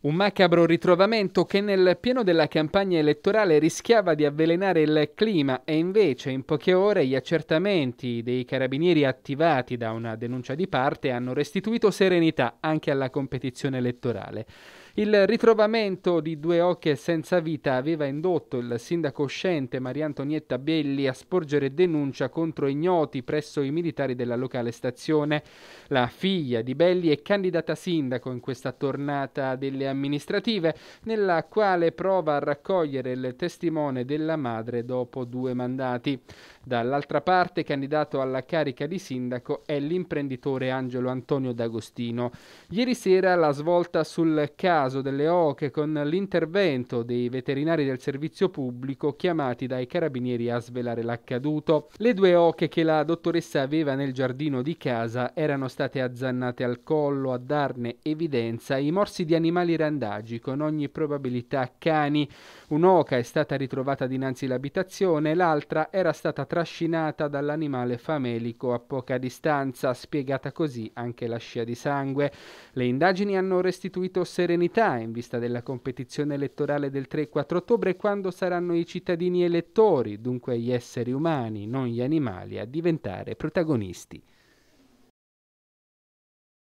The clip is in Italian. Un macabro ritrovamento che nel pieno della campagna elettorale rischiava di avvelenare il clima e invece in poche ore gli accertamenti dei carabinieri attivati da una denuncia di parte hanno restituito serenità anche alla competizione elettorale. Il ritrovamento di due oche senza vita aveva indotto il sindaco uscente Maria Antonietta Belli a sporgere denuncia contro ignoti presso i militari della locale stazione. La figlia di Belli è candidata sindaco in questa tornata delle amministrative, nella quale prova a raccogliere il testimone della madre dopo due mandati. Dall'altra parte, candidato alla carica di sindaco è l'imprenditore Angelo Antonio D'Agostino. Ieri sera la svolta sul caso delle oche con l'intervento dei veterinari del servizio pubblico chiamati dai carabinieri a svelare l'accaduto. Le due oche che la dottoressa aveva nel giardino di casa erano state azzannate al collo. A darne evidenza i morsi di animali randagi, con ogni probabilità cani. Un'oca è stata ritrovata dinanzi l'abitazione, l'altra era stata trascinata dall'animale famelico a poca distanza, spiegata così anche la scia di sangue. Le indagini hanno restituito serenità in vista della competizione elettorale del 3 e 4 ottobre, quando saranno i cittadini elettori, dunque gli esseri umani, non gli animali, a diventare protagonisti.